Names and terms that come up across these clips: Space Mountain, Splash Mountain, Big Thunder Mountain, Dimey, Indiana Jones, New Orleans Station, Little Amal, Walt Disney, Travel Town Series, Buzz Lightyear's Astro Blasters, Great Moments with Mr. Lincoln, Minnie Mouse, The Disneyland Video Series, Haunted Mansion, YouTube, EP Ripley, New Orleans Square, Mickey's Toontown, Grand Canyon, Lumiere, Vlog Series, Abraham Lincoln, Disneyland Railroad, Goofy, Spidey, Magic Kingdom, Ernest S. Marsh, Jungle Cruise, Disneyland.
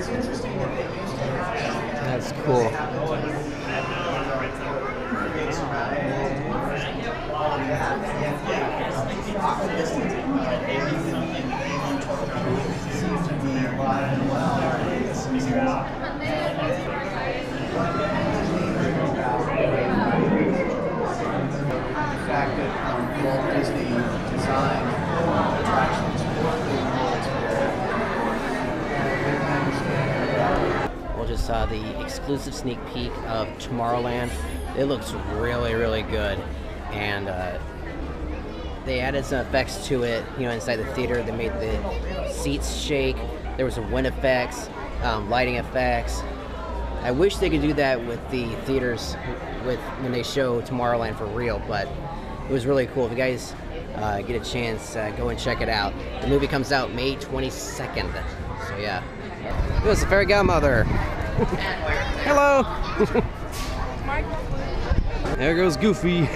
it's interesting that they used to have it. That's cool. The fact that Walt Disney designed attractions for the world. We just saw the exclusive sneak peek of Tomorrowland. It looks really, really good, and they added some effects to it. You know, inside the theater, they made the seats shake. There was some wind effects, lighting effects. I wish they could do that with the theaters when they show Tomorrowland for real, but it was really cool. If you guys get a chance, go and check it out. The movie comes out May 22nd, so yeah. It was the fairy godmother. Hello. There goes Goofy.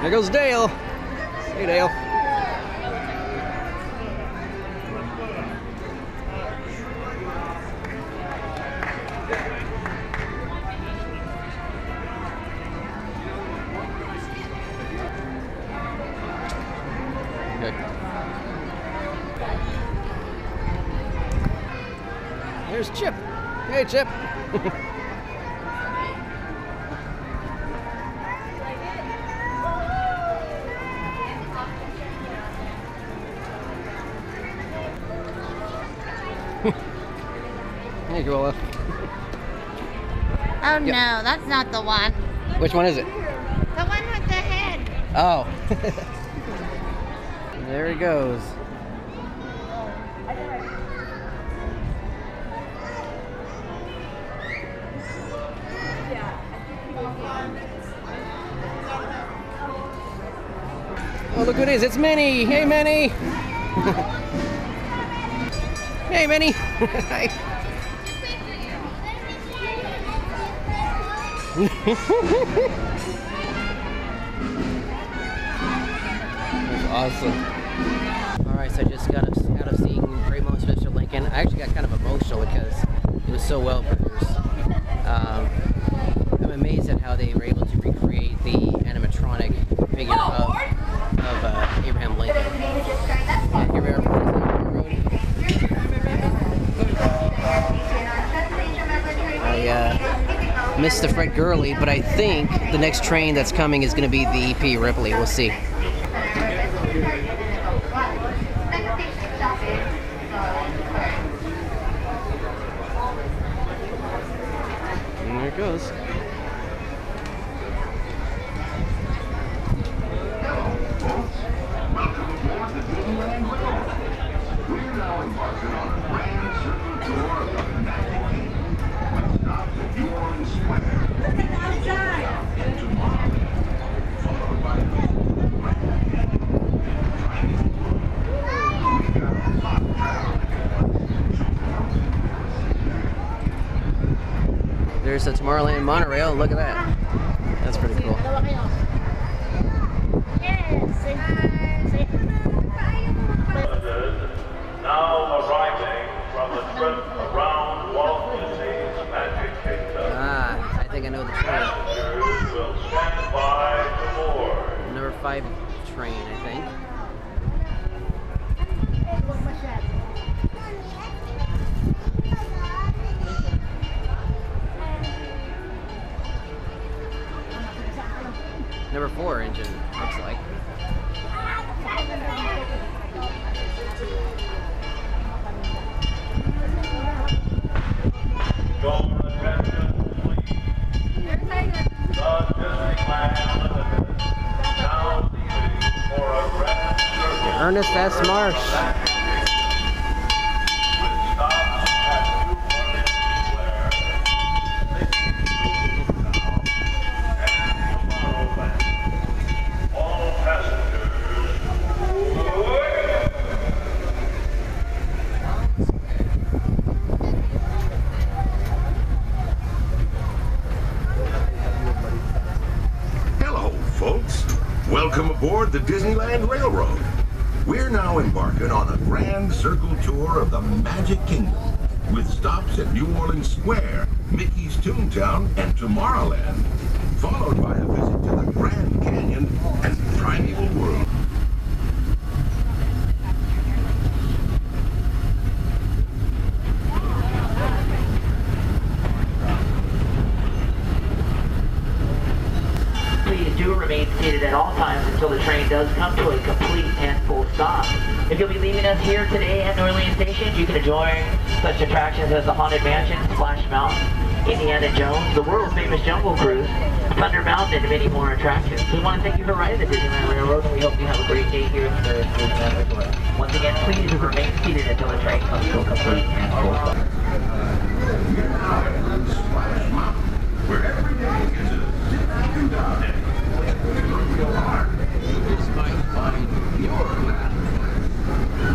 There goes Dale. Hey, Dale. Okay. There's Chip. Hey, Chip. Hey, Joella. Oh no, that's not the one. Which one is it? The one with the head. Oh. There he goes. Oh, look who it is. It's Minnie. Hey, Minnie. Hey, Minnie. Hi. That's awesome. Alright, so I just got out of seeing Great Moments with Mr. Lincoln. I actually got kind of emotional because it was so well produced. I'm amazed at how they were able to recreate the animatronic figure of Abraham Lincoln. And here we are on the road. Missed the Fred Gurley, but I think the next train that's coming is going to be the EP Ripley. We'll see. And there it goes. There's a Tomorrowland monorail. Look at that. That's pretty cool. Now arriving from the trip around Walt Disney's Magic Kingdom. Ah, I think I know the train. Number 5 train, I think. Number 4 engine, looks like. Ernest S. Marsh. aboard the Disneyland Railroad. We're now embarking on a grand circle tour of the Magic Kingdom, with stops at New Orleans Square, Mickey's Toontown, and Tomorrowland, followed by a visit to the Grand Canyon and Primeval World. Please do remain seated at all times until the train does come to a complete and full stop. If you'll be leaving us here today at New Orleans Station, you can enjoy such attractions as the Haunted Mansion, Splash Mountain, Indiana Jones, the world's famous Jungle Cruise, Thunder Mountain, and many more attractions. We want to thank you for riding the Disneyland Railroad, and we hope you have a great day here at the Disneyland Railroad. Once again, please remain seated until the train comes to a complete and full stop. We're now at Splash Mountain, where every day is a Disneyland Day. Wherever you are, you just might find your land. This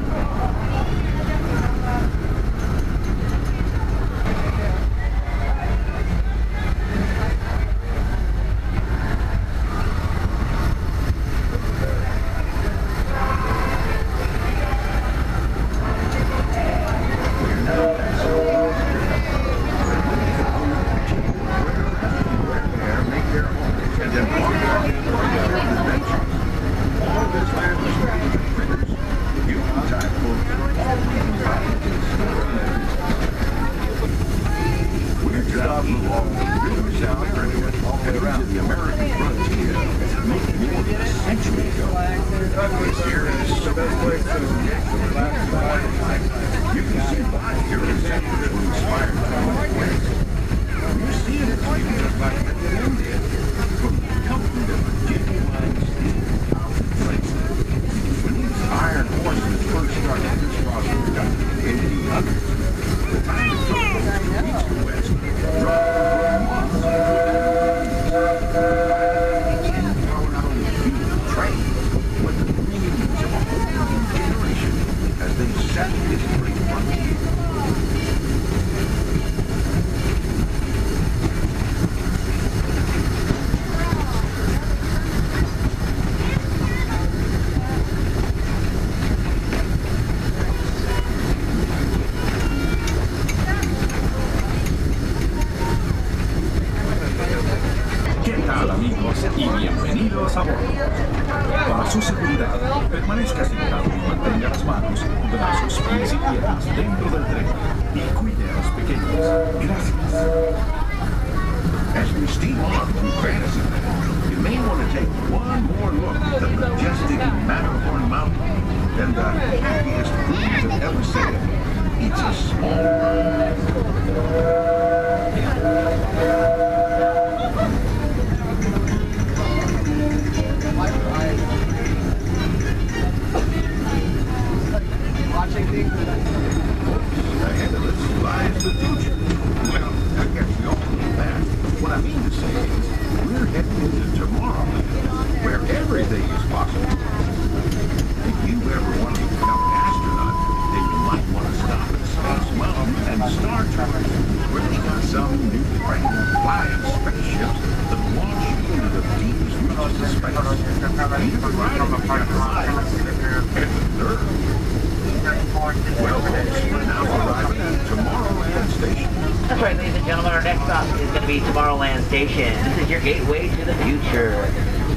is your gateway to the future.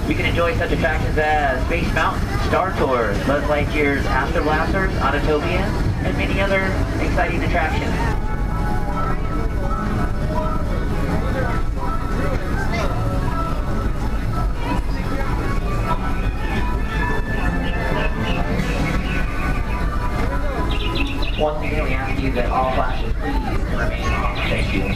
You can enjoy such attractions as Space Mountain, Star Tours, Buzz Lightyear's Astro Blasters, Autotopia, and many other exciting attractions. Once again, we ask you that all flashes please remain on. Thank you.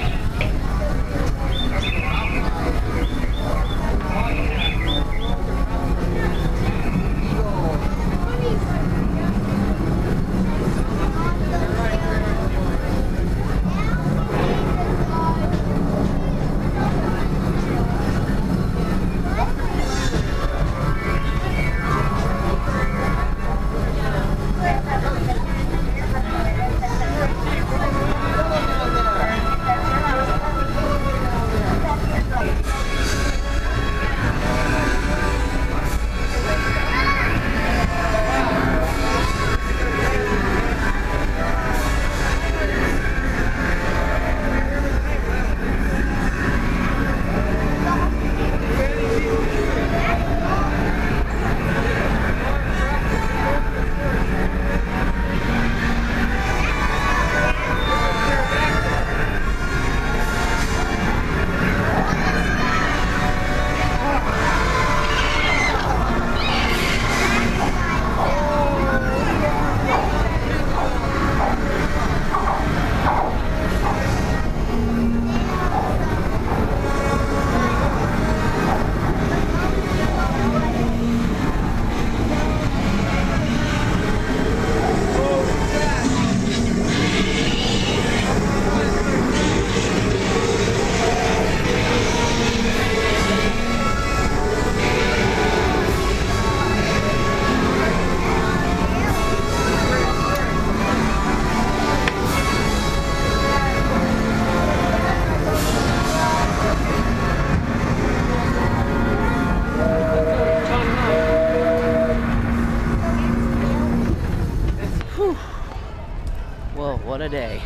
Well, what a day.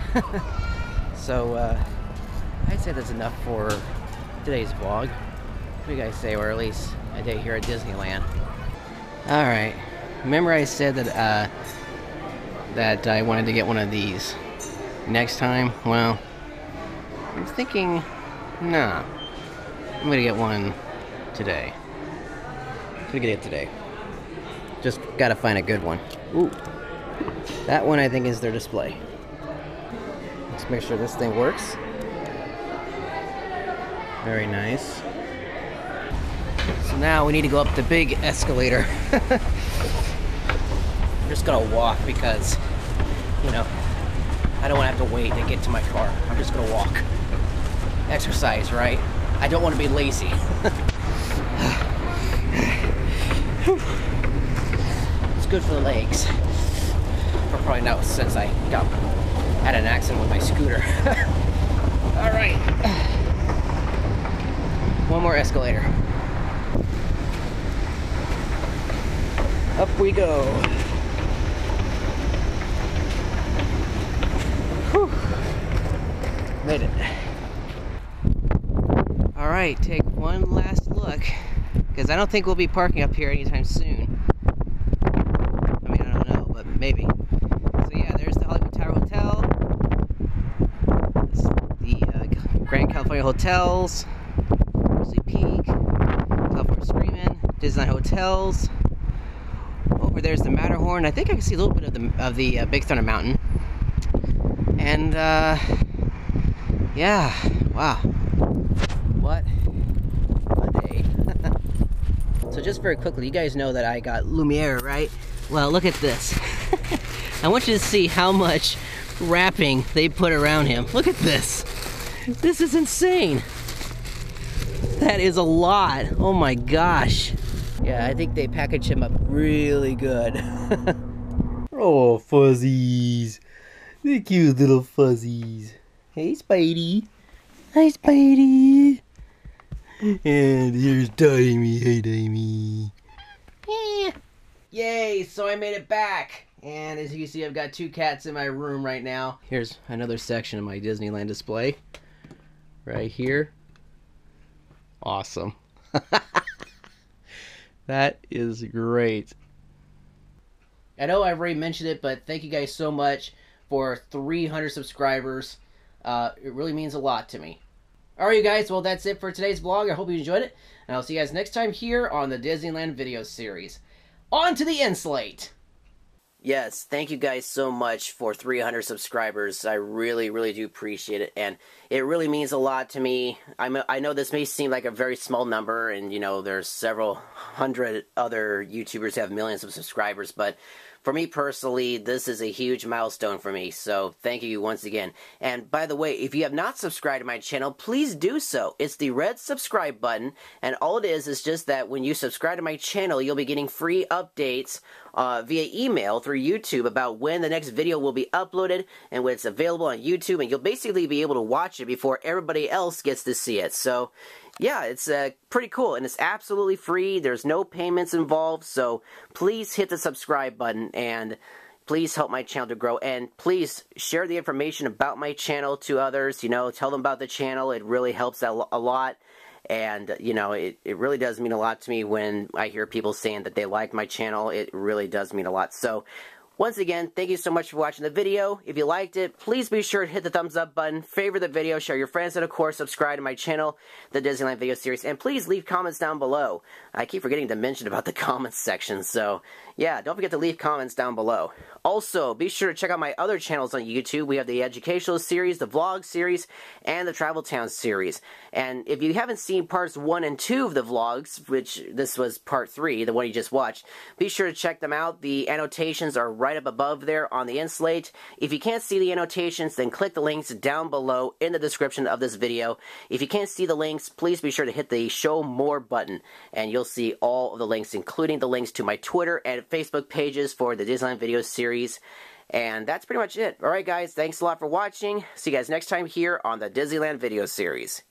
So I'd say that's enough for today's vlog. What do you guys say? Or at least a day here at Disneyland. All right, remember I said that that I wanted to get one of these next time? Well, I'm thinking, nah, I'm gonna get one today. I'm gonna get it today. Just gotta find a good one. Ooh, that one I think is their display. Let's make sure this thing works. Very nice. So now we need to go up the big escalator. I'm just gonna walk because, you know, I don't want to have to wait to get to my car. I'm just gonna walk. Exercise, right? I don't want to be lazy. It's good for the legs. Or probably not, since I had an accident with my scooter. All right. One more escalator. Up we go. Whew. Made it. All right, take one last look, because I don't think we'll be parking up here anytime soon. I mean, I don't know, but maybe. So yeah, there's the Hollywood Tower Hotel, this, the Grand California Hotels, Grizzly Peak, California Screamin', Disneyland Hotels. Over there's the Matterhorn. I think I can see a little bit of the Big Thunder Mountain. And yeah, wow. What a day. So just very quickly, you guys know that I got Lumiere, right? Well, look at this. I want you to see how much wrapping they put around him. Look at this. This is insane. That is a lot. Oh my gosh. Yeah, I think they package him up really good. Oh, fuzzies. The cute little fuzzies. Hey, Spidey. Hi, Spidey. And here's Dimey. Hey, Dimey. Yeah. Yay, so I made it back. And as you can see, I've got two cats in my room right now. Here's another section of my Disneyland display. Right here. Awesome. That is great. I know I've already mentioned it, but thank you guys so much for 300 subscribers. It really means a lot to me. All right, you guys. Well, that's it for today's vlog. I hope you enjoyed it, and I'll see you guys next time here on the Disneyland Video Series. On to the end slate. Yes, thank you guys so much for 300 subscribers. I really, really do appreciate it, and it really means a lot to me. I know this may seem like a very small number, and, you know, there's several hundred other YouTubers who have millions of subscribers, but for me personally, this is a huge milestone for me, so thank you once again. And by the way, if you have not subscribed to my channel, please do so. It's the red subscribe button, and all it is just that when you subscribe to my channel, you'll be getting free updates via email through YouTube about when the next video will be uploaded and when it's available on YouTube, and you'll basically be able to watch it before everybody else gets to see it. So yeah, it's pretty cool, and it's absolutely free. There's no payments involved, so please hit the subscribe button, and please help my channel to grow, and please share the information about my channel to others. You know, tell them about the channel. It really helps a lot, and, you know, it really does mean a lot to me when I hear people saying that they like my channel. It really does mean a lot. So once again, thank you so much for watching the video. If you liked it, please be sure to hit the thumbs up button, favorite the video, share your friends, and of course, subscribe to my channel, the Disneyland Video Series, and please leave comments down below. I keep forgetting to mention about the comments section, so yeah, don't forget to leave comments down below. Also, be sure to check out my other channels on YouTube. We have the Educational Series, the Vlog Series, and the Travel Town Series. And if you haven't seen parts 1 and 2 of the vlogs, which this was part 3, the one you just watched, be sure to check them out. The annotations are right up above there on the end slate. If you can't see the annotations, then click the links down below in the description of this video. If you can't see the links, please be sure to hit the Show More button, and you'll see all of the links, including the links to my Twitter and Facebook pages for the Disneyland Video Series. And that's pretty much it. All right, guys, thanks a lot for watching. See you guys next time here on the Disneyland Video Series.